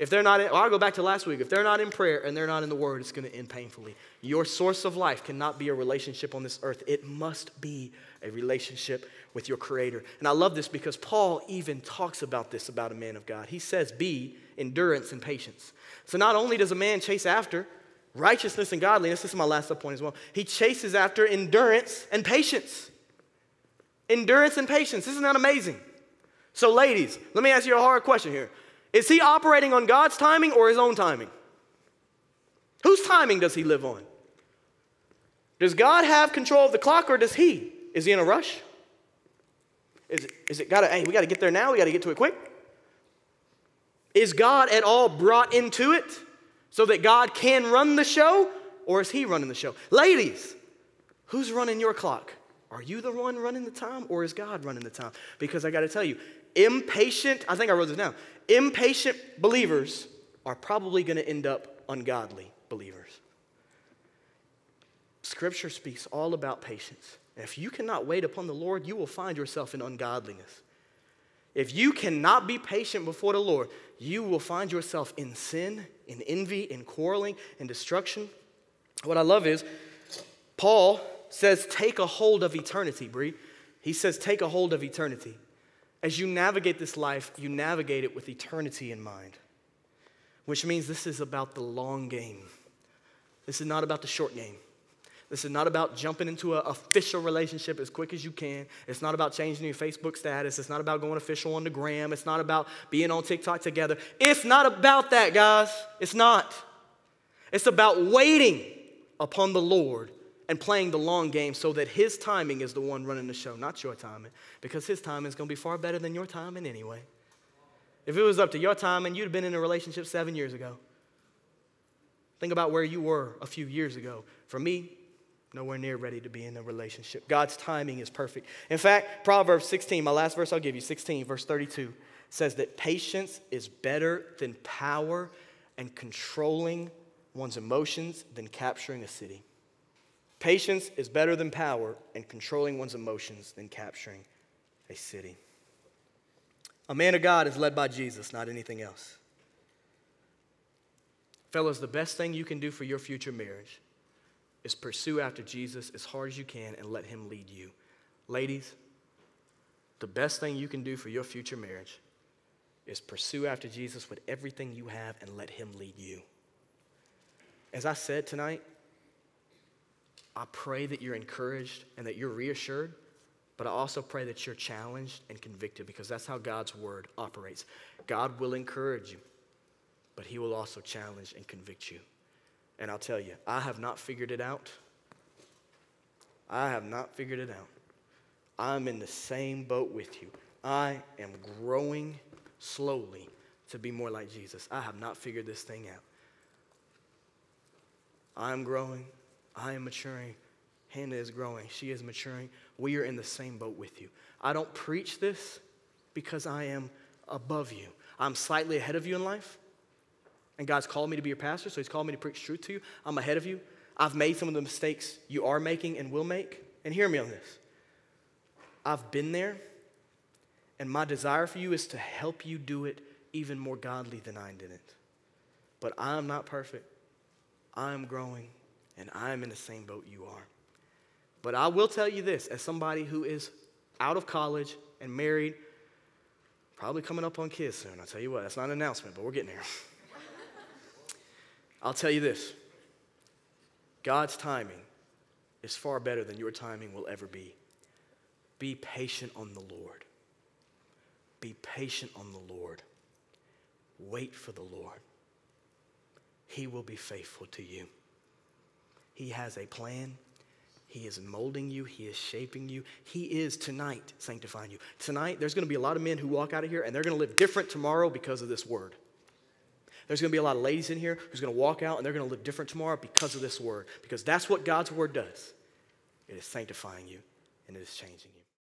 If they're not, in, well, I'll go back to last week. If they're not in prayer and they're not in the Word, it's going to end painfully. Your source of life cannot be a relationship on this earth. It must be a relationship with your Creator. And I love this because Paul even talks about this about a man of God. He says, be endurance and patience. So not only does a man chase after righteousness and godliness, this is my last sub-point as well. He chases after endurance and patience. Endurance and patience. Isn't that amazing? So ladies, let me ask you a hard question here. Is he operating on God's timing or his own timing? Whose timing does he live on? Does God have control of the clock or does he? Is he in a rush? Is it, is it gotta, hey, we gotta get there now, we gotta get to it quick? Is God at all brought into it? So that God can run the show, or is he running the show? Ladies, who's running your clock? Are you the one running the time, or is God running the time? Because I got to tell you, impatient, I think I wrote this down, impatient believers are probably going to end up ungodly believers. Scripture speaks all about patience. And if you cannot wait upon the Lord, you will find yourself in ungodliness. If you cannot be patient before the Lord, you will find yourself in sin, in envy, in quarreling, in destruction. What I love is Paul says, take a hold of eternity, Bree. He says, take a hold of eternity. As you navigate this life, you navigate it with eternity in mind, which means this is about the long game. This is not about the short game. This is not about jumping into an official relationship as quick as you can. It's not about changing your Facebook status. It's not about going official on the gram. It's not about being on TikTok together. It's not about that, guys. It's not. It's about waiting upon the Lord and playing the long game so that his timing is the one running the show, not your timing, because his timing is going to be far better than your timing anyway. If it was up to your timing, you'd have been in a relationship seven years ago. Think about where you were a few years ago. For me, nowhere near ready to be in a relationship. God's timing is perfect. In fact, Proverbs sixteen, my last verse I'll give you, sixteen, verse thirty-two, says that patience is better than power, and controlling one's emotions than capturing a city. Patience is better than power, and controlling one's emotions than capturing a city. A man of God is led by Jesus, not anything else. Fellas, the best thing you can do for your future marriage is pursue after Jesus as hard as you can and let him lead you. Ladies, the best thing you can do for your future marriage is pursue after Jesus with everything you have and let him lead you. As I said tonight, I pray that you're encouraged and that you're reassured, but I also pray that you're challenged and convicted, because that's how God's word operates. God will encourage you, but he will also challenge and convict you. And I'll tell you, I have not figured it out. I have not figured it out. I'm in the same boat with you. I am growing slowly to be more like Jesus. I have not figured this thing out. I am growing. I am maturing. Hannah is growing. She is maturing. We are in the same boat with you. I don't preach this because I am above you. I'm slightly ahead of you in life. And God's called me to be your pastor, so he's called me to preach truth to you. I'm ahead of you. I've made some of the mistakes you are making and will make. And hear me on this. I've been there, and my desire for you is to help you do it even more godly than I did it. But I'm not perfect. I'm growing, and I'm in the same boat you are. But I will tell you this, as somebody who is out of college and married, probably coming up on kids soon. I'll tell you what, that's not an announcement, but we're getting there. I'll tell you this, God's timing is far better than your timing will ever be. Be patient on the Lord. Be patient on the Lord. Wait for the Lord. He will be faithful to you. He has a plan. He is molding you. He is shaping you. He is tonight sanctifying you. Tonight, there's going to be a lot of men who walk out of here, and they're going to live different tomorrow because of this word. There's going to be a lot of ladies in here who's going to walk out, and they're going to live different tomorrow because of this word. Because that's what God's word does. It is sanctifying you, and it is changing you.